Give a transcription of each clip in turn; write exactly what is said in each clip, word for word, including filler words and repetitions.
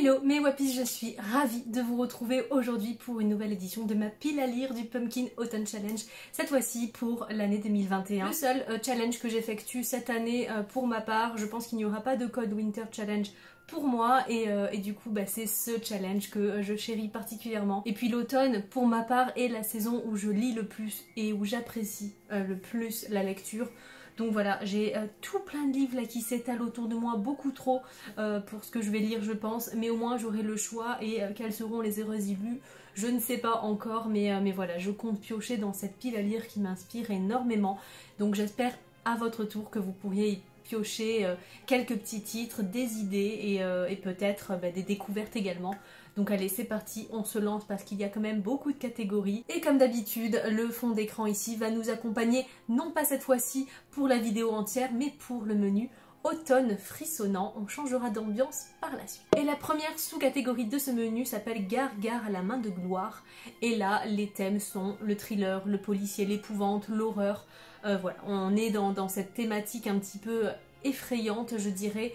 Hello mes Wapis, je suis ravie de vous retrouver aujourd'hui pour une nouvelle édition de ma pile à lire du Pumpkin Autumn Challenge, cette fois-ci pour l'année deux mille vingt et un. Le seul euh, challenge que j'effectue cette année euh, pour ma part, je pense qu'il n'y aura pas de code Winter Challenge pour moi et, euh, et du coup bah, c'est ce challenge que euh, je chéris particulièrement. Et puis l'automne pour ma part est la saison où je lis le plus et où j'apprécie euh, le plus la lecture. Donc voilà, j'ai euh, tout plein de livres là qui s'étalent autour de moi, beaucoup trop euh, pour ce que je vais lire je pense, mais au moins j'aurai le choix et euh, quels seront les heureux élus, je ne sais pas encore, mais, euh, mais voilà, je compte piocher dans cette pile à lire qui m'inspire énormément, donc j'espère à votre tour que vous pourriez y piocher euh, quelques petits titres, des idées et, euh, et peut-être euh, bah, des découvertes également. Donc allez, c'est parti, on se lance parce qu'il y a quand même beaucoup de catégories. Et comme d'habitude, le fond d'écran ici va nous accompagner, non pas cette fois-ci pour la vidéo entière, mais pour le menu automne frissonnant. On changera d'ambiance par la suite. Et la première sous-catégorie de ce menu s'appelle Gare, gare à la main de gloire. Et là, les thèmes sont le thriller, le policier, l'épouvante, l'horreur. Euh, voilà, on est dans, dans cette thématique un petit peu effrayante, je dirais.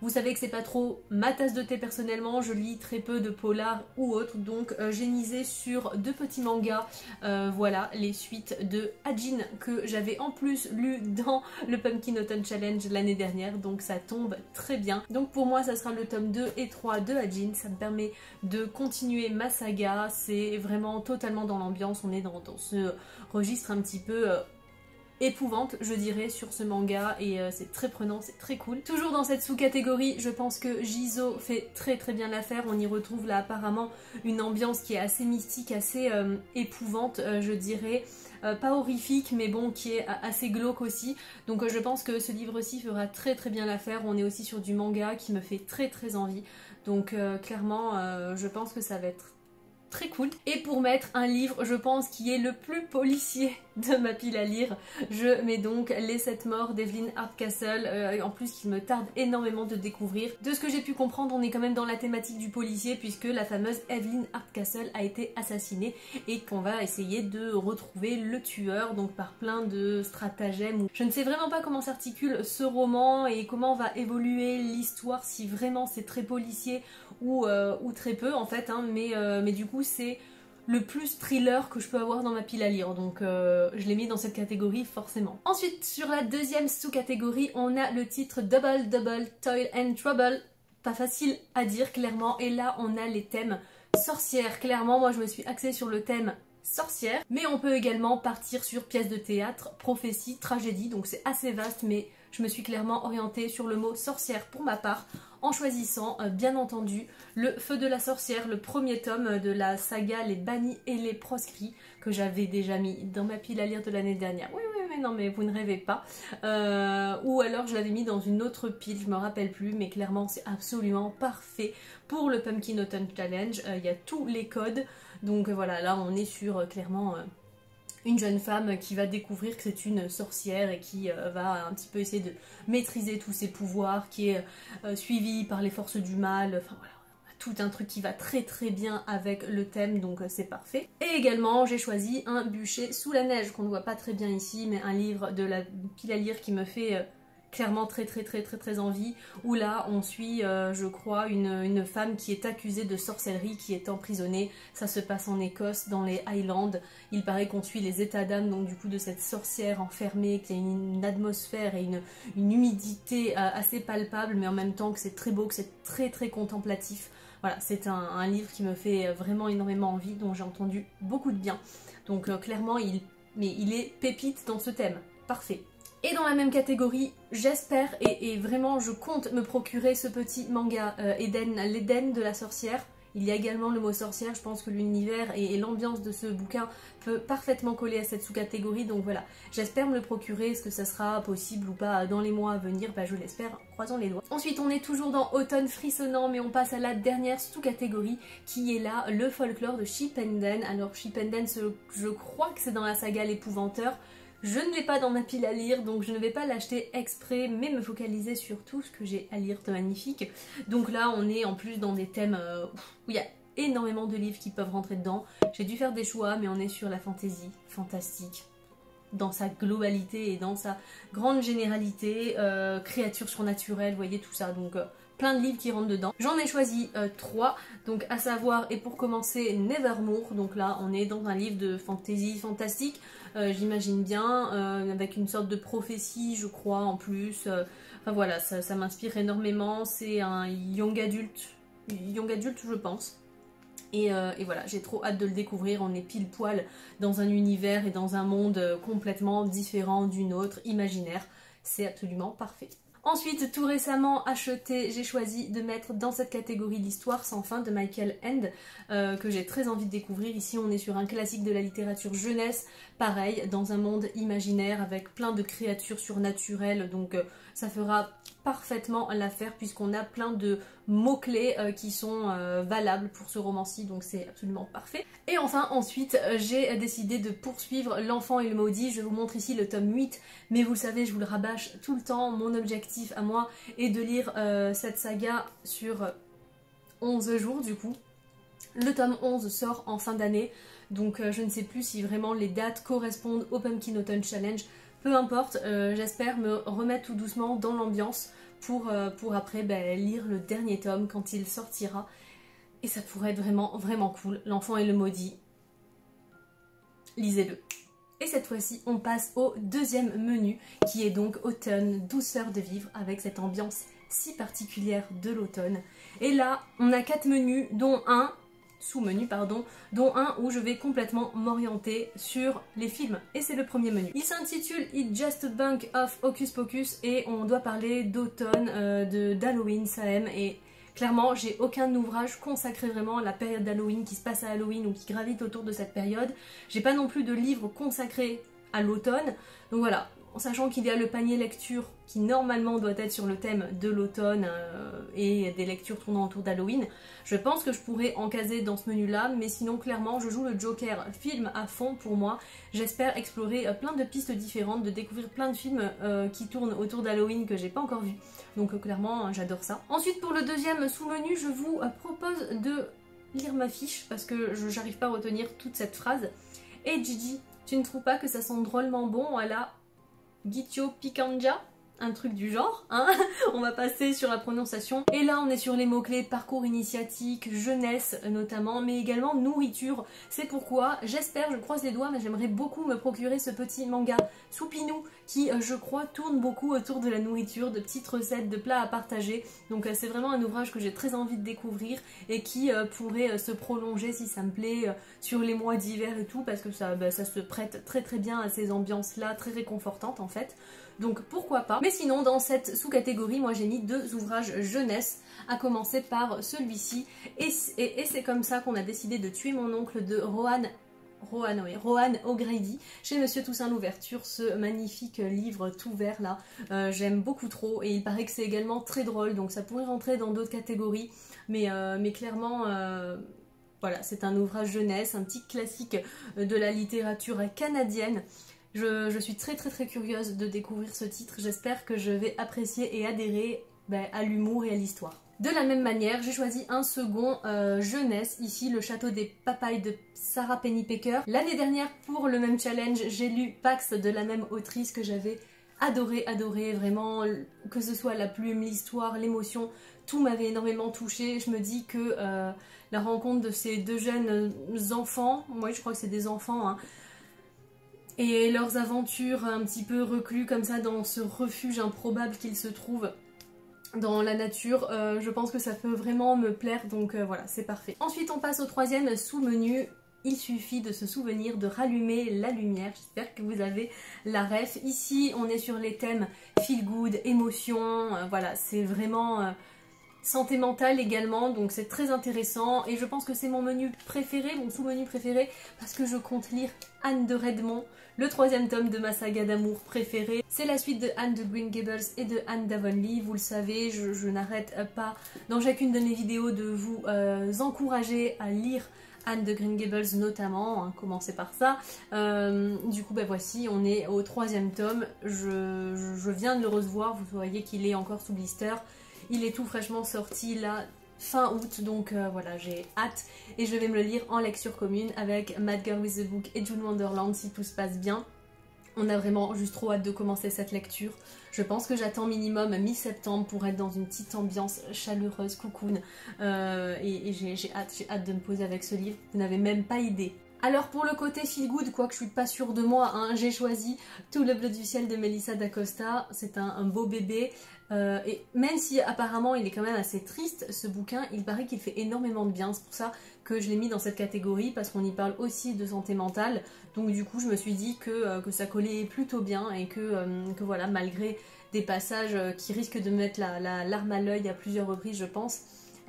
Vous savez que c'est pas trop ma tasse de thé personnellement, je lis très peu de polars ou autres, donc euh, j'ai misé sur deux petits mangas, euh, voilà, les suites de Ajin que j'avais en plus lu dans le Pumpkin Autumn Challenge l'année dernière, donc ça tombe très bien. Donc pour moi ça sera le tome deux et trois de Ajin, ça me permet de continuer ma saga, c'est vraiment totalement dans l'ambiance, on est dans, dans ce registre un petit peu... Euh, épouvante je dirais sur ce manga et euh, c'est très prenant, c'est très cool. Toujours dans cette sous-catégorie, je pense que Jizo fait très très bien l'affaire, on y retrouve là apparemment une ambiance qui est assez mystique, assez euh, épouvante euh, je dirais, euh, pas horrifique mais bon qui est assez glauque aussi, donc euh, je pense que ce livre-ci fera très très bien l'affaire, on est aussi sur du manga qui me fait très très envie, donc euh, clairement euh, je pense que ça va être très cool. Et pour mettre un livre, je pense, qui est le plus policier de ma pile à lire, je mets donc Les sept morts d'Evelyn Hardcastle, euh, en plus qu'il me tarde énormément de découvrir. De ce que j'ai pu comprendre, on est quand même dans la thématique du policier puisque la fameuse Evelyn Hardcastle a été assassinée et qu'on va essayer de retrouver le tueur, donc par plein de stratagèmes. Je ne sais vraiment pas comment s'articule ce roman et comment va évoluer l'histoire, si vraiment c'est très policier ou, euh, ou très peu en fait, hein, mais, euh, mais du coup c'est le plus thriller que je peux avoir dans ma pile à lire, donc euh, je l'ai mis dans cette catégorie forcément. Ensuite sur la deuxième sous-catégorie on a le titre Double Double Toil and Trouble, pas facile à dire clairement, et là on a les thèmes sorcières, clairement moi je me suis axée sur le thème sorcière, mais on peut également partir sur pièces de théâtre, prophétie, tragédie, donc c'est assez vaste mais je me suis clairement orientée sur le mot sorcière pour ma part, en choisissant euh, bien entendu le Feu de la Sorcière, le premier tome de la saga Les Bannis et les Proscrits que j'avais déjà mis dans ma pile à lire de l'année dernière. Oui oui mais non mais vous ne rêvez pas. Euh, ou alors je l'avais mis dans une autre pile, je me rappelle plus, mais clairement c'est absolument parfait pour le Pumpkin Autumn Challenge, il y a tous les codes, donc euh, voilà là on est sur euh, clairement... Euh, une jeune femme qui va découvrir que c'est une sorcière et qui euh, va un petit peu essayer de maîtriser tous ses pouvoirs, qui est euh, suivie par les forces du mal, enfin voilà, tout un truc qui va très très bien avec le thème, donc euh, c'est parfait. Et également j'ai choisi Un bûcher sous la neige, qu'on ne voit pas très bien ici, mais un livre de la pile à lire qui me fait... Euh, clairement très très très très très envie, où là on suit euh, je crois une, une femme qui est accusée de sorcellerie, qui est emprisonnée, ça se passe en Écosse dans les Highlands, il paraît qu'on suit les états d'âme donc du coup de cette sorcière enfermée, qui a une, une atmosphère et une, une humidité euh, assez palpable, mais en même temps que c'est très beau, que c'est très très contemplatif. Voilà, c'est un, un livre qui me fait vraiment énormément envie, dont j'ai entendu beaucoup de bien, donc euh, clairement il, mais il est pépite dans ce thème, parfait. Et dans la même catégorie, j'espère et, et vraiment je compte me procurer ce petit manga euh, Eden, l'Eden de la sorcière. Il y a également le mot sorcière, je pense que l'univers et, et l'ambiance de ce bouquin peut parfaitement coller à cette sous-catégorie. Donc voilà, j'espère me le procurer, est-ce que ça sera possible ou pas dans les mois à venir, bah, je l'espère, croisons les doigts. Ensuite on est toujours dans automne frissonnant, mais on passe à la dernière sous-catégorie qui est là, le folklore de Chipenden. Alors Chipenden, je crois que c'est dans la saga L'Épouvanteur. Je ne l'ai pas dans ma pile à lire, donc je ne vais pas l'acheter exprès, mais me focaliser sur tout ce que j'ai à lire de magnifique. Donc là, on est en plus dans des thèmes où il y a énormément de livres qui peuvent rentrer dedans. J'ai dû faire des choix, mais on est sur la fantaisie, fantastique, dans sa globalité et dans sa grande généralité, euh, créatures surnaturelles, vous voyez tout ça, donc euh, plein de livres qui rentrent dedans. J'en ai choisi euh, trois, donc à savoir, et pour commencer, Nevermoor, donc là on est dans un livre de fantasy fantastique, euh, j'imagine bien, euh, avec une sorte de prophétie je crois en plus, euh, enfin voilà, ça, ça m'inspire énormément, c'est un young adulte, young adulte je pense. Et, euh, et voilà, j'ai trop hâte de le découvrir, on est pile poil dans un univers et dans un monde complètement différent d'une autre, imaginaire, c'est absolument parfait. Ensuite, tout récemment acheté, j'ai choisi de mettre dans cette catégorie l'histoire sans fin de Michael Ende, euh, que j'ai très envie de découvrir. Ici on est sur un classique de la littérature jeunesse, pareil, dans un monde imaginaire avec plein de créatures surnaturelles, donc euh, ça fera parfaitement l'affaire puisqu'on a plein de mots-clés euh, qui sont euh, valables pour ce roman-ci, donc c'est absolument parfait. Et enfin ensuite j'ai décidé de poursuivre L'Enfant et le Maudit, je vous montre ici le tome huit, mais vous le savez je vous le rabâche tout le temps, mon objectif à moi est de lire euh, cette saga sur onze jours du coup. Le tome onze sort en fin d'année, donc euh, je ne sais plus si vraiment les dates correspondent au Pumpkin Autumn Challenge. Peu importe, euh, j'espère me remettre tout doucement dans l'ambiance pour, euh, pour après ben, lire le dernier tome quand il sortira. Et ça pourrait être vraiment, vraiment cool. L'Enfant et le Maudit. Lisez-le. Et cette fois-ci, on passe au deuxième menu qui est donc Automne, douceur de vivre, avec cette ambiance si particulière de l'automne. Et là, on a quatre menus, dont un... sous-menu pardon, dont un où je vais complètement m'orienter sur les films, et c'est le premier menu. Il s'intitule It's Just a Bank of Hocus Pocus et on doit parler d'automne, euh, de d'Halloween, ça aime, et clairement j'ai aucun ouvrage consacré vraiment à la période d'Halloween, qui se passe à Halloween ou qui gravite autour de cette période. J'ai pas non plus de livre consacré à l'automne, donc voilà, en sachant qu'il y a le panier lecture qui normalement doit être sur le thème de l'automne euh, et des lectures tournant autour d'Halloween, je pense que je pourrais en caser dans ce menu là, mais sinon clairement je joue le Joker film à fond pour moi, j'espère explorer euh, plein de pistes différentes, de découvrir plein de films euh, qui tournent autour d'Halloween que j'ai pas encore vu, donc euh, clairement j'adore ça. Ensuite pour le deuxième sous-menu je vous euh, propose de lire ma fiche parce que j'arrive pas à retenir toute cette phrase. Et hey, Gigi, tu ne trouves pas que ça sent drôlement bon à la Gitio Picanja, un truc du genre, hein. On va passer sur la prononciation. Et là on est sur les mots-clés parcours initiatique, jeunesse notamment, mais également nourriture. C'est pourquoi j'espère, je croise les doigts, mais j'aimerais beaucoup me procurer ce petit manga Soupinou qui je crois tourne beaucoup autour de la nourriture, de petites recettes, de plats à partager. Donc c'est vraiment un ouvrage que j'ai très envie de découvrir et qui euh, pourrait se prolonger si ça me plaît euh, sur les mois d'hiver et tout, parce que ça, bah, ça se prête très très bien à ces ambiances là, très réconfortantes en fait. Donc pourquoi pas. Mais sinon dans cette sous-catégorie moi j'ai mis deux ouvrages jeunesse, à commencer par celui-ci, et, et, et c'est comme ça qu'on a décidé de tuer mon oncle de Rohan Rohan, oui, Rohan O'Grady, chez Monsieur Toussaint l'ouverture, ce magnifique livre tout vert là, euh, j'aime beaucoup trop, et il paraît que c'est également très drôle, donc ça pourrait rentrer dans d'autres catégories, mais, euh, mais clairement... Euh... voilà, c'est un ouvrage jeunesse, un petit classique de la littérature canadienne. Je, je suis très très très curieuse de découvrir ce titre, j'espère que je vais apprécier et adhérer ben, à l'humour et à l'histoire. De la même manière, j'ai choisi un second euh, jeunesse, ici Le Château des Papayes de Sarah Pennypacker. L'année dernière, pour le même challenge, j'ai lu Pax de la même autrice que j'avais adoré, adoré, vraiment, que ce soit la plume, l'histoire, l'émotion, tout m'avait énormément touchée. Je me dis que euh, la rencontre de ces deux jeunes enfants, moi je crois que c'est des enfants, hein, et leurs aventures un petit peu reclus comme ça dans ce refuge improbable qu'ils se trouvent dans la nature, euh, je pense que ça peut vraiment me plaire, donc euh, voilà, c'est parfait. Ensuite on passe au troisième sous-menu. Il suffit de se souvenir de rallumer la lumière, j'espère que vous avez la ref. Ici on est sur les thèmes feel good, émotion, euh, voilà, c'est vraiment euh, santé mentale également, donc c'est très intéressant, et je pense que c'est mon menu préféré, mon sous-menu préféré, parce que je compte lire Anne de Redmond, le troisième tome de ma saga d'amour préférée. C'est la suite de Anne de Green Gables et de Anne d'Avonlea, vous le savez, je, je n'arrête pas dans chacune de mes vidéos de vous euh, encourager à lire Anne de Green Gables notamment, hein, commencez par ça. Euh, du coup, bah voici, on est au troisième tome, je, je, je viens de le recevoir, vous voyez qu'il est encore sous blister. Il est tout fraîchement sorti là, fin août, donc euh, voilà, j'ai hâte. Et je vais me le lire en lecture commune avec Mad Girl with the Book et June Wonderland si tout se passe bien. On a vraiment juste trop hâte de commencer cette lecture. Je pense que j'attends minimum mi-septembre pour être dans une petite ambiance chaleureuse, cocoon. Euh, et et j'ai hâte, j'ai hâte de me poser avec ce livre. Vous n'avez même pas idée. Alors pour le côté feel good, quoique je suis pas sûre de moi, hein, j'ai choisi Tout le Bleu du Ciel de Melissa d'Acosta. C'est un, un beau bébé. Euh, et même si apparemment il est quand même assez triste ce bouquin, il paraît qu'il fait énormément de bien. C'est pour ça que je l'ai mis dans cette catégorie, parce qu'on y parle aussi de santé mentale. Donc du coup je me suis dit que, euh, que ça collait plutôt bien et que, euh, que voilà, malgré des passages qui risquent de mettre la, la larme à l'œil à plusieurs reprises je pense,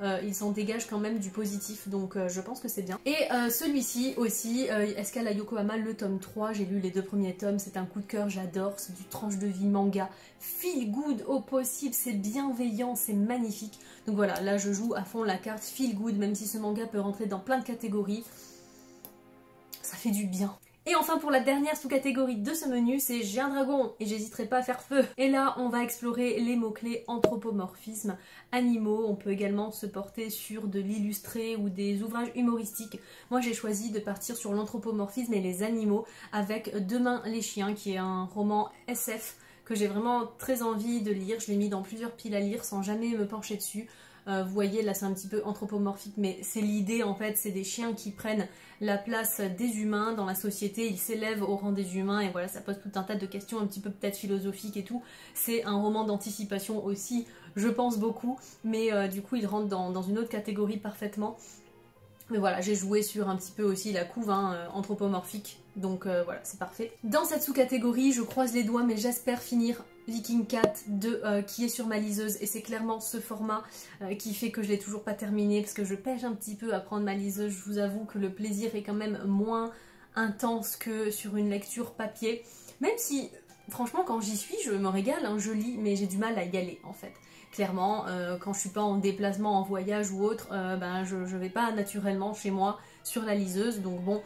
Euh, il s'en dégage quand même du positif, donc euh, je pense que c'est bien. Et euh, celui-ci aussi, euh, Escale à Yokohama, le tome trois, j'ai lu les deux premiers tomes, c'est un coup de cœur, j'adore, c'est du tranche de vie manga, feel good au possible, c'est bienveillant, c'est magnifique. Donc voilà, là je joue à fond la carte feel good, même si ce manga peut rentrer dans plein de catégories, ça fait du bien. Et enfin pour la dernière sous-catégorie de ce menu, c'est J'ai un dragon et j'hésiterai pas à faire feu. Et là on va explorer les mots-clés anthropomorphisme, animaux, on peut également se porter sur de l'illustré ou des ouvrages humoristiques. Moi j'ai choisi de partir sur l'anthropomorphisme et les animaux avec Demain les chiens, qui est un roman S F que j'ai vraiment très envie de lire. Je l'ai mis dans plusieurs piles à lire sans jamais me pencher dessus. Euh, vous voyez là c'est un petit peu anthropomorphique, mais c'est l'idée en fait, c'est des chiens qui prennent la place des humains dans la société, ils s'élèvent au rang des humains et voilà, ça pose tout un tas de questions un petit peu peut-être philosophiques et tout. C'est un roman d'anticipation aussi, je pense beaucoup, mais euh, du coup il rentre dans, dans une autre catégorie parfaitement. Mais voilà, j'ai joué sur un petit peu aussi la couve hein, anthropomorphique, donc euh, voilà, c'est parfait. Dans cette sous-catégorie, je croise les doigts, mais j'espère finir Viking Cat de, euh, qui est sur ma liseuse, et c'est clairement ce format euh, qui fait que je l'ai toujours pas terminé, parce que je pêche un petit peu à prendre ma liseuse. Je vous avoue que le plaisir est quand même moins intense que sur une lecture papier, même si franchement quand j'y suis je me régale, hein, je lis, mais j'ai du mal à y aller en fait. Clairement, euh, quand je suis pas en déplacement, en voyage ou autre, euh, ben je, je vais pas naturellement chez moi sur la liseuse. Donc bon,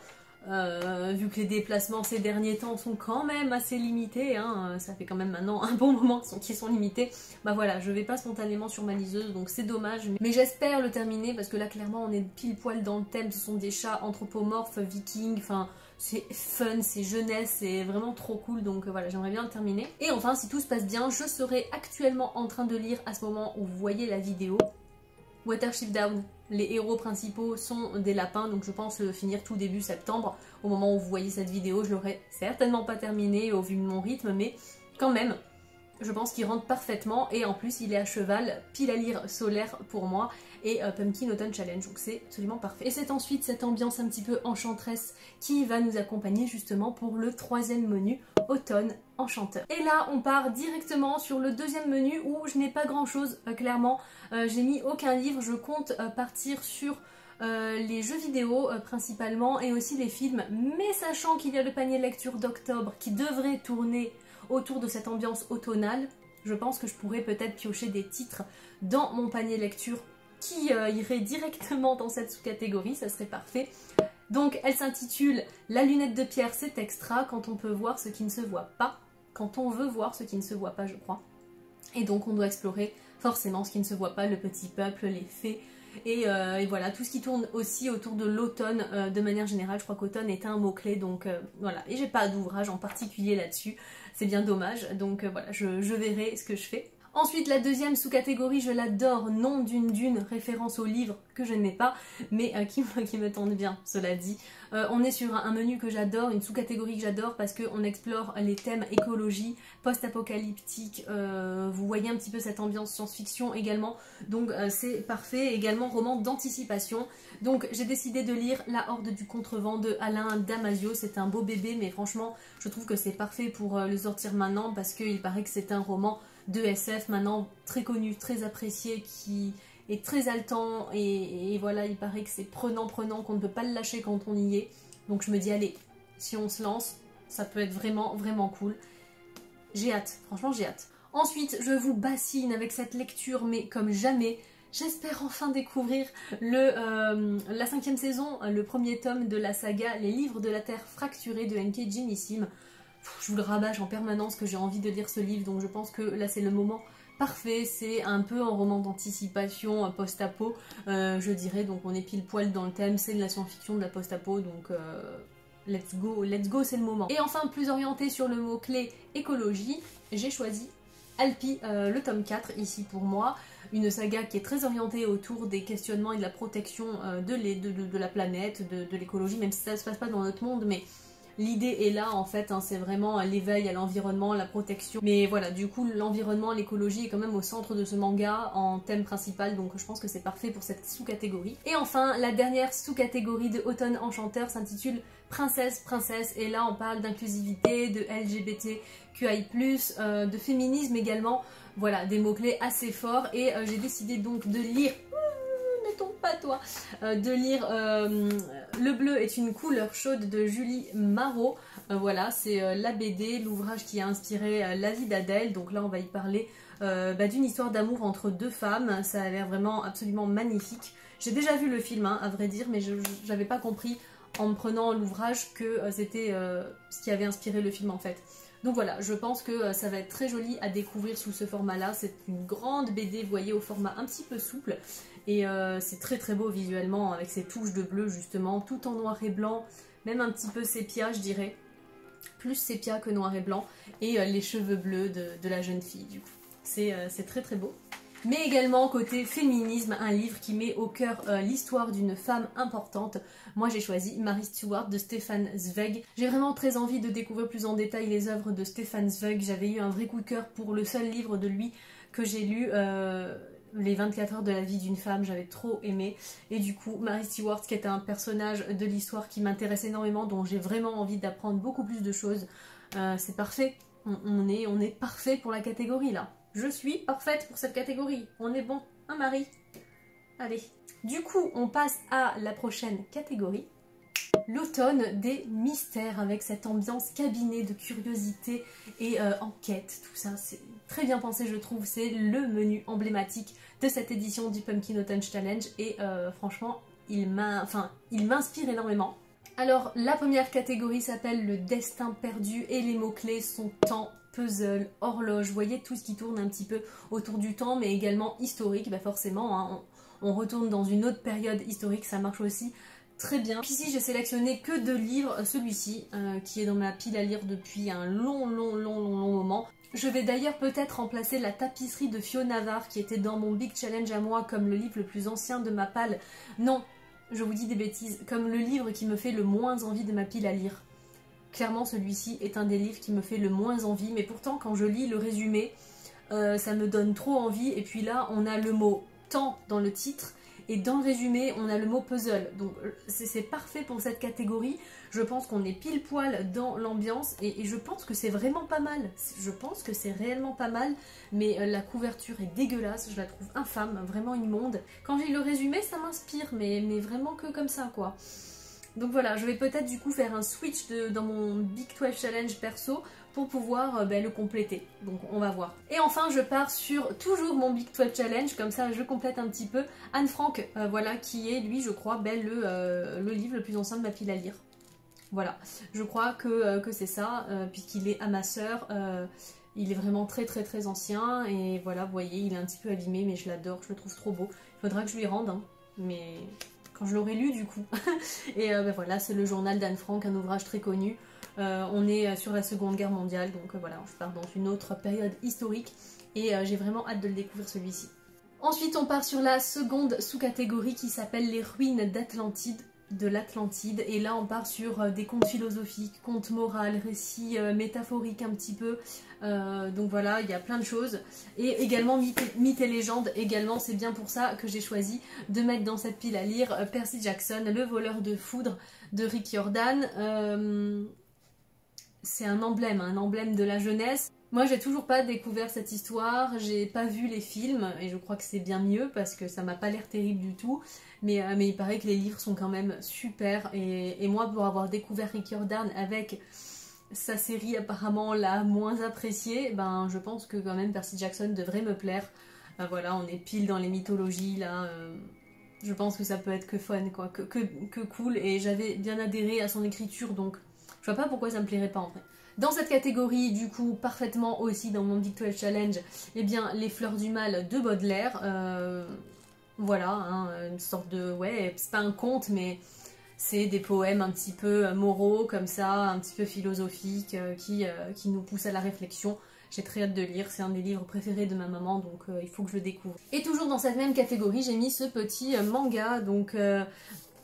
euh, vu que les déplacements ces derniers temps sont quand même assez limités, hein, ça fait quand même maintenant un bon moment qu'ils sont limités, bah voilà, je vais pas spontanément sur ma liseuse, donc c'est dommage. Mais j'espère le terminer, parce que là clairement on est pile poil dans le thème, ce sont des chats anthropomorphes, vikings, enfin... c'est fun, c'est jeunesse, c'est vraiment trop cool, donc voilà, j'aimerais bien le terminer. Et enfin, si tout se passe bien, je serai actuellement en train de lire, à ce moment où vous voyez la vidéo, Watership Down. Les héros principaux sont des lapins, donc je pense le finir tout début septembre. Au moment où vous voyez cette vidéo, je l'aurai certainement pas terminé au vu de mon rythme, mais quand même, je pense qu'il rentre parfaitement. Et en plus, il est à cheval, pile à lire solaire pour moi, et euh, Pumpkin Autumn Challenge, donc c'est absolument parfait. Et c'est ensuite cette ambiance un petit peu enchanteresse qui va nous accompagner justement pour le troisième menu, Automne Enchanteur. Et là, on part directement sur le deuxième menu où je n'ai pas grand chose, euh, clairement. Euh, j'ai mis aucun livre, je compte euh, partir sur... Euh, les jeux vidéo euh, principalement, et aussi les films, mais sachant qu'il y a le panier lecture d'octobre qui devrait tourner autour de cette ambiance automnale, je pense que je pourrais peut-être piocher des titres dans mon panier lecture qui euh, irait directement dans cette sous-catégorie, ça serait parfait. Donc elle s'intitule La lunette de pierre, c'est extra, quand on peut voir ce qui ne se voit pas, quand on veut voir ce qui ne se voit pas je crois, et donc on doit explorer forcément ce qui ne se voit pas, le petit peuple, les fées. Et, euh, et voilà, tout ce qui tourne aussi autour de l'automne euh, de manière générale. Je crois qu'automne est un mot-clé, donc euh, voilà. Et j'ai pas d'ouvrage en particulier là-dessus, c'est bien dommage, donc euh, voilà, je, je verrai ce que je fais. Ensuite, la deuxième sous-catégorie, je l'adore, Nom d'une dune, référence au livre que je n'aimais pas, mais euh, qui, qui me tente bien, cela dit. Euh, on est sur un menu que j'adore, une sous-catégorie que j'adore, parce qu'on explore les thèmes écologie, post-apocalyptique, euh, vous voyez un petit peu cette ambiance science-fiction également, donc euh, c'est parfait, également roman d'anticipation. Donc j'ai décidé de lire La Horde du Contrevent de Alain Damasio, c'est un beau bébé, mais franchement je trouve que c'est parfait pour euh, le sortir maintenant, parce qu'il paraît que c'est un roman de S F maintenant très connu, très apprécié, qui est très haletant, et, et voilà, il paraît que c'est prenant prenant, qu'on ne peut pas le lâcher quand on y est. Donc je me dis allez, si on se lance, ça peut être vraiment vraiment cool. J'ai hâte, franchement j'ai hâte. Ensuite, je vous bassine avec cette lecture mais comme jamais. J'espère enfin découvrir le, euh, la cinquième saison, le premier tome de la saga Les livres de la terre fracturée de N K Jemisim. Je vous le rabâche en permanence que j'ai envie de lire ce livre, donc je pense que là c'est le moment parfait, c'est un peu un roman d'anticipation post-apo, euh, je dirais, donc on est pile poil dans le thème, c'est de la science-fiction, de la post-apo, donc euh, let's go, let's go, c'est le moment. Et enfin, plus orienté sur le mot-clé écologie, j'ai choisi Alpi, euh, le tome quatre ici pour moi, une saga qui est très orientée autour des questionnements et de la protection euh, de, les, de, de, de la planète, de, de l'écologie, même si ça ne se passe pas dans notre monde, mais l'idée est là en fait, hein, c'est vraiment l'éveil à l'environnement, la protection, mais voilà, du coup l'environnement, l'écologie est quand même au centre de ce manga en thème principal, donc je pense que c'est parfait pour cette sous-catégorie. Et enfin, la dernière sous-catégorie de Automne Enchanteur s'intitule Princesse, Princesse, et là on parle d'inclusivité, de L G B T Q I plus, euh, de féminisme également, voilà, des mots-clés assez forts, et euh, j'ai décidé donc de lire, mmh, ne tombe pas toi, euh, de lire euh, Le bleu est une couleur chaude de Julie Marot, euh, voilà, c'est euh, la B D, l'ouvrage qui a inspiré euh, la vie d'Adèle, donc là on va y parler euh, bah, d'une histoire d'amour entre deux femmes, ça a l'air vraiment absolument magnifique. J'ai déjà vu le film, hein, à vrai dire, mais je n'avais pas compris en me prenant l'ouvrage que euh, c'était euh, ce qui avait inspiré le film en fait. Donc voilà, je pense que euh, ça va être très joli à découvrir sous ce format-là. C'est une grande B D, vous voyez, au format un petit peu souple. Et euh, c'est très très beau visuellement, avec ces touches de bleu justement, tout en noir et blanc, même un petit peu sépia je dirais. Plus sépia que noir et blanc, et euh, les cheveux bleus de, de la jeune fille du coup. C'est euh, c'est très très beau. Mais également côté féminisme, un livre qui met au cœur euh, l'histoire d'une femme importante. Moi j'ai choisi Mary Stuart de Stefan Zweig. J'ai vraiment très envie de découvrir plus en détail les œuvres de Stefan Zweig. J'avais eu un vrai coup de cœur pour le seul livre de lui que j'ai lu, euh, Les vingt-quatre heures de la vie d'une femme, j'avais trop aimé. Et du coup Mary Stuart qui est un personnage de l'histoire qui m'intéresse énormément, dont j'ai vraiment envie d'apprendre beaucoup plus de choses. Euh, c'est parfait, on, on, est, on est parfait pour la catégorie là. Je suis parfaite pour cette catégorie. On est bon, hein Marie? Allez. Du coup, on passe à la prochaine catégorie. L'automne des mystères, avec cette ambiance cabinet de curiosité et euh, enquête. Tout ça, c'est très bien pensé, je trouve. C'est le menu emblématique de cette édition du Pumpkin Autumn Challenge. Et euh, franchement, il m'a, enfin, il m'inspire énormément. Alors, la première catégorie s'appelle le destin perdu et les mots-clés sont temps, puzzle, horloge, vous voyez tout ce qui tourne un petit peu autour du temps, mais également historique, bah forcément, hein, on, on retourne dans une autre période historique, ça marche aussi très bien. Ici, j'ai sélectionné que deux livres, celui-ci, euh, qui est dans ma pile à lire depuis un long, long, long, long, long moment. Je vais d'ailleurs peut-être remplacer la tapisserie de Fiona Navarre, qui était dans mon Big Challenge à moi, comme le livre le plus ancien de ma palle. Non, je vous dis des bêtises, comme le livre qui me fait le moins envie de ma pile à lire. Clairement, celui-ci est un des livres qui me fait le moins envie, mais pourtant, quand je lis le résumé, euh, ça me donne trop envie. Et puis là, on a le mot « temps » dans le titre, et dans le résumé, on a le mot « puzzle ». Donc, c'est parfait pour cette catégorie. Je pense qu'on est pile-poil dans l'ambiance, et, et je pense que c'est vraiment pas mal. Je pense que c'est réellement pas mal, mais la couverture est dégueulasse, je la trouve infâme, vraiment immonde. Quand j'ai le résumé, ça m'inspire, mais, mais vraiment que comme ça, quoi. Donc voilà, je vais peut-être du coup faire un switch de, dans mon Big Twelve Challenge perso pour pouvoir euh, ben, le compléter. Donc on va voir. Et enfin, je pars sur toujours mon Big Twelve Challenge, comme ça je complète un petit peu. Anne Frank, euh, voilà, qui est lui, je crois, ben, le, euh, le livre le plus ancien de ma pile à lire. Voilà, je crois que, euh, que c'est ça, euh, puisqu'il est à ma sœur. Euh, il est vraiment très très très ancien. Et voilà, vous voyez, il est un petit peu abîmé, mais je l'adore, je le trouve trop beau. Il faudra que je lui rende, hein, mais... quand je l'aurai lu du coup. Et euh, ben voilà, c'est le journal d'Anne Frank, un ouvrage très connu. Euh, on est sur la Seconde Guerre mondiale, donc euh, voilà, on part dans une autre période historique, et euh, j'ai vraiment hâte de le découvrir celui-ci. Ensuite, on part sur la seconde sous-catégorie qui s'appelle les ruines d'Atlantide, de l'Atlantide, et là on part sur euh, des contes philosophiques, contes moraux, récits euh, métaphoriques un petit peu, euh, donc voilà, il y a plein de choses, et également mythes et légendes, également c'est bien pour ça que j'ai choisi de mettre dans cette pile à lire euh, Percy Jackson, le voleur de foudre de Rick Riordan. Euh, c'est un emblème, un emblème de la jeunesse. Moi j'ai toujours pas découvert cette histoire, j'ai pas vu les films, et je crois que c'est bien mieux parce que ça m'a pas l'air terrible du tout, mais, euh, mais il paraît que les livres sont quand même super, et, et moi pour avoir découvert Rick Riordan avec sa série apparemment la moins appréciée, ben je pense que quand même Percy Jackson devrait me plaire. Ben, voilà, on est pile dans les mythologies là, euh, je pense que ça peut être que fun quoi, que, que, que cool, et j'avais bien adhéré à son écriture, donc je vois pas pourquoi ça me plairait pas en fait. Dans cette catégorie, du coup, parfaitement aussi dans mon Big Twelve Challenge, eh bien, Les fleurs du mal de Baudelaire. Euh, voilà, hein, une sorte de... ouais, c'est pas un conte, mais c'est des poèmes un petit peu moraux comme ça, un petit peu philosophiques, euh, qui, euh, qui nous poussent à la réflexion. J'ai très hâte de lire, c'est un des livres préférés de ma maman, donc euh, il faut que je le découvre. Et toujours dans cette même catégorie, j'ai mis ce petit manga, donc euh,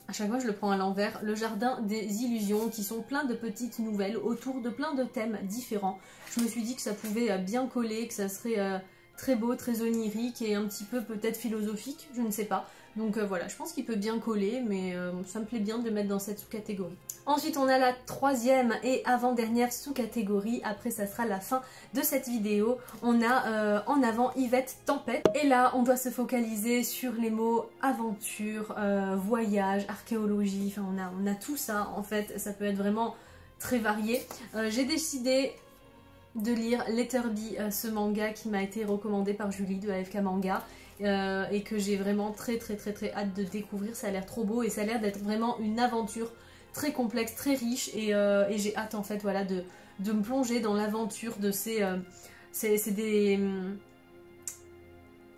à chaque fois je le prends à l'envers, Le Jardin des Illusions, qui sont plein de petites nouvelles autour de plein de thèmes différents. Je me suis dit que ça pouvait bien coller, que ça serait euh, très beau, très onirique et un petit peu peut-être philosophique, je ne sais pas. Donc euh, voilà, je pense qu'il peut bien coller, mais euh, ça me plaît bien de le mettre dans cette sous-catégorie. Ensuite, on a la troisième et avant-dernière sous-catégorie. Après, ça sera la fin de cette vidéo. On a euh, en avant Yvette Tempête. Et là, on doit se focaliser sur les mots aventure, euh, voyage, archéologie. Enfin, on a, on a tout ça, en fait. Ça peut être vraiment très varié. Euh, j'ai décidé de lire Letterby, euh, ce manga qui m'a été recommandé par Julie de A F K Manga. Euh, et que j'ai vraiment très très très très hâte de découvrir, ça a l'air trop beau et ça a l'air d'être vraiment une aventure très complexe, très riche, et, euh, et j'ai hâte en fait, voilà, de, de me plonger dans l'aventure de ces... Euh, c'est des...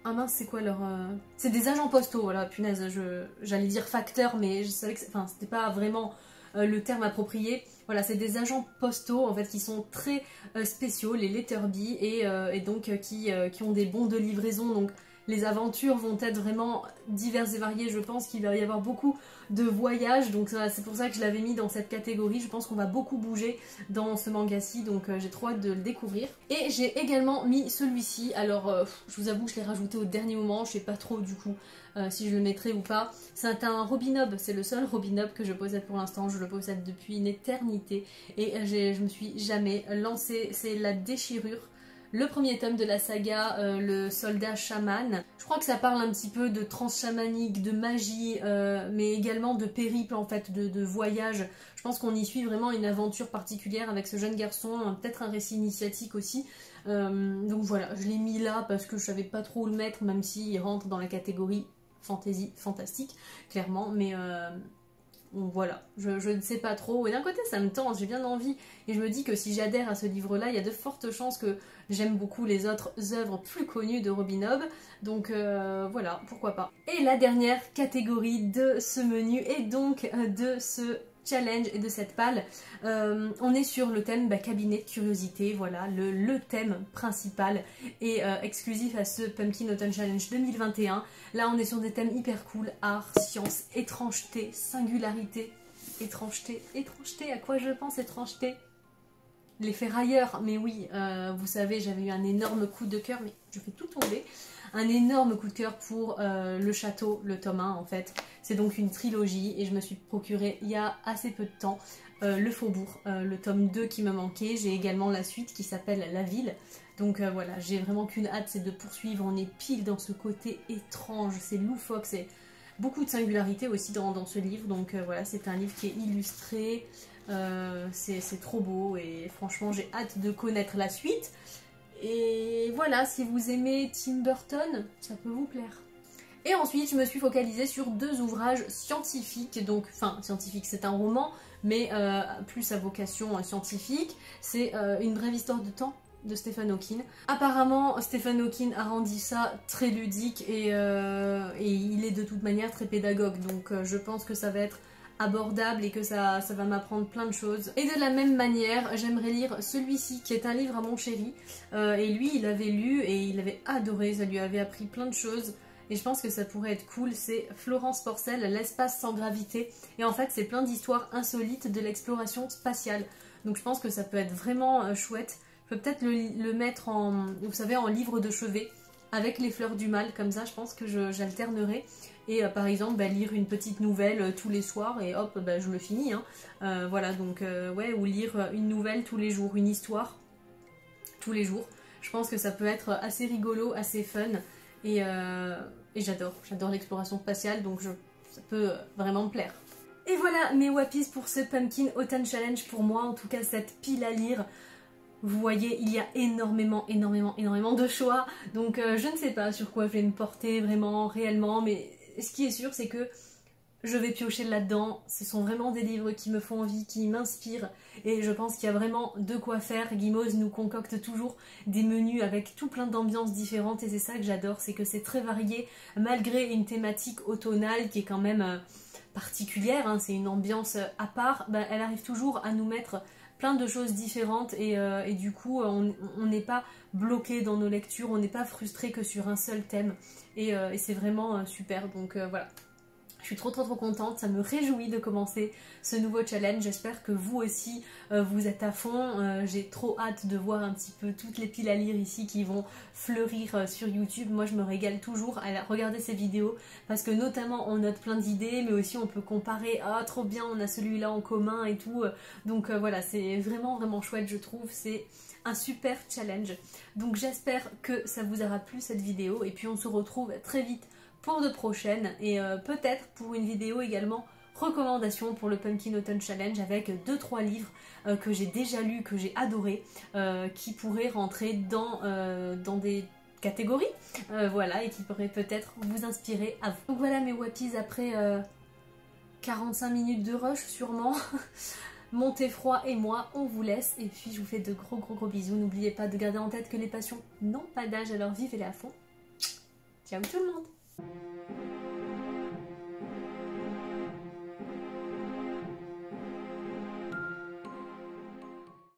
Ah mince, c'est quoi leur... Euh... C'est des agents postaux, voilà, punaise, j'allais dire facteurs, mais je savais que c'était pas vraiment euh, le terme approprié. Voilà, c'est des agents postaux en fait qui sont très euh, spéciaux, les Letterby, et, euh, et donc euh, qui, euh, qui ont des bons de livraison, donc les aventures vont être vraiment diverses et variées. Je pense qu'il va y avoir beaucoup de voyages, donc c'est pour ça que je l'avais mis dans cette catégorie. Je pense qu'on va beaucoup bouger dans ce manga-ci, donc j'ai trop hâte de le découvrir. Et j'ai également mis celui-ci, alors euh, je vous avoue je l'ai rajouté au dernier moment, je sais pas trop du coup euh, si je le mettrai ou pas. C'est un Robin Hobb, c'est le seul Robin Hobb que je possède pour l'instant, je le possède depuis une éternité et je me suis jamais lancée, c'est La Déchirure. Le premier tome de la saga, euh, le soldat chaman. Je crois que ça parle un petit peu de trans chamanique, de magie, euh, mais également de périple en fait, de, de voyage. Je pense qu'on y suit vraiment une aventure particulière avec ce jeune garçon, peut-être un récit initiatique aussi. Euh, donc voilà, je l'ai mis là parce que je savais pas trop où le mettre, même s'il rentre dans la catégorie fantasy, fantastique, clairement, mais... Euh... Bon, voilà, je, je ne sais pas trop, et d'un côté ça me tente, j'ai bien envie, et je me dis que si j'adhère à ce livre-là, il y a de fortes chances que j'aime beaucoup les autres œuvres plus connues de Robin Hobb, donc euh, voilà, pourquoi pas. Et la dernière catégorie de ce menu, et donc de ce challenge et de cette palle, euh, on est sur le thème bah, cabinet de curiosité, voilà, le, le thème principal et euh, exclusif à ce Pumpkin Autumn Challenge deux mille vingt et un. Là on est sur des thèmes hyper cool, art, science, étrangeté, singularité, étrangeté, étrangeté, à quoi je pense étrangeté? Les ferrailleurs, mais oui, euh, vous savez j'avais eu un énorme coup de cœur, mais je fais tout tomber. Un énorme coup de cœur pour euh, Le Château, le tome un en fait. C'est donc une trilogie et je me suis procuré il y a assez peu de temps euh, Le Faubourg, euh, le tome deux qui me manquait. J'ai également la suite qui s'appelle La Ville. Donc euh, voilà, j'ai vraiment qu'une hâte, c'est de poursuivre. On est pile dans ce côté étrange, c'est loufoque, c'est beaucoup de singularité aussi dans, dans ce livre. Donc euh, voilà, c'est un livre qui est illustré, euh, c'est trop beau et franchement j'ai hâte de connaître la suite. Et voilà, si vous aimez Tim Burton, ça peut vous plaire. Et ensuite, je me suis focalisée sur deux ouvrages scientifiques. Donc, enfin, scientifique, c'est un roman, mais euh, plus à vocation scientifique. C'est euh, Une brève histoire de temps de Stephen Hawking. Apparemment, Stephen Hawking a rendu ça très ludique et, euh, et il est de toute manière très pédagogue. Donc, euh, je pense que ça va être abordable et que ça, ça va m'apprendre plein de choses. Et de la même manière, j'aimerais lire celui-ci qui est un livre à mon chéri. Euh, et lui, il avait lu et il avait adoré, ça lui avait appris plein de choses. Et je pense que ça pourrait être cool, c'est Florence Porcel, L'espace sans gravité. Et en fait, c'est plein d'histoires insolites de l'exploration spatiale. Donc je pense que ça peut être vraiment chouette. Je peux peut-être le, le mettre en, vous savez, en livre de chevet avec Les Fleurs du Mal, comme ça je pense que j'alternerai. Et euh, par exemple, bah, lire une petite nouvelle euh, tous les soirs et hop, bah, je le finis. Hein. Euh, voilà, donc euh, ouais, ou lire une nouvelle tous les jours, une histoire tous les jours. Je pense que ça peut être assez rigolo, assez fun. Et, euh, et j'adore, j'adore l'exploration spatiale, donc je, ça peut vraiment me plaire. Et voilà mes Wapis pour ce Pumpkin Autumn Challenge, pour moi en tout cas cette pile à lire. Vous voyez, il y a énormément, énormément, énormément de choix, donc euh, je ne sais pas sur quoi je vais me porter vraiment, réellement, mais ce qui est sûr c'est que je vais piocher là-dedans. Ce sont vraiment des livres qui me font envie, qui m'inspirent, et je pense qu'il y a vraiment de quoi faire. Guimauze nous concocte toujours des menus avec tout plein d'ambiances différentes et c'est ça que j'adore, c'est que c'est très varié malgré une thématique automnale qui est quand même euh, particulière, hein, c'est une ambiance à part, bah, elle arrive toujours à nous mettre plein de choses différentes et, euh, et du coup on n'est pas bloqué dans nos lectures, on n'est pas frustré que sur un seul thème et, euh, et c'est vraiment euh, super, donc euh, voilà. Je suis trop trop trop contente, ça me réjouit de commencer ce nouveau challenge, j'espère que vous aussi euh, vous êtes à fond, euh, j'ai trop hâte de voir un petit peu toutes les piles à lire ici qui vont fleurir euh, sur YouTube, moi je me régale toujours à regarder ces vidéos parce que notamment on note plein d'idées mais aussi on peut comparer, ah trop bien on a celui-là en commun et tout, donc euh, voilà c'est vraiment vraiment chouette je trouve, c'est un super challenge, donc j'espère que ça vous aura plu cette vidéo et puis on se retrouve très vite pour de prochaines et euh, peut-être pour une vidéo également recommandation pour le Pumpkin Autumn Challenge avec deux trois livres euh, que j'ai déjà lus, que j'ai adoré, euh, qui pourraient rentrer dans, euh, dans des catégories, euh, voilà, et qui pourraient peut-être vous inspirer à vous. Donc voilà mes Wapis, après euh, quarante-cinq minutes de rush sûrement, mon froid et moi on vous laisse et puis je vous fais de gros gros gros bisous, n'oubliez pas de garder en tête que les passions n'ont pas d'âge alors vivez-les à fond, ciao tout le monde. Thank you.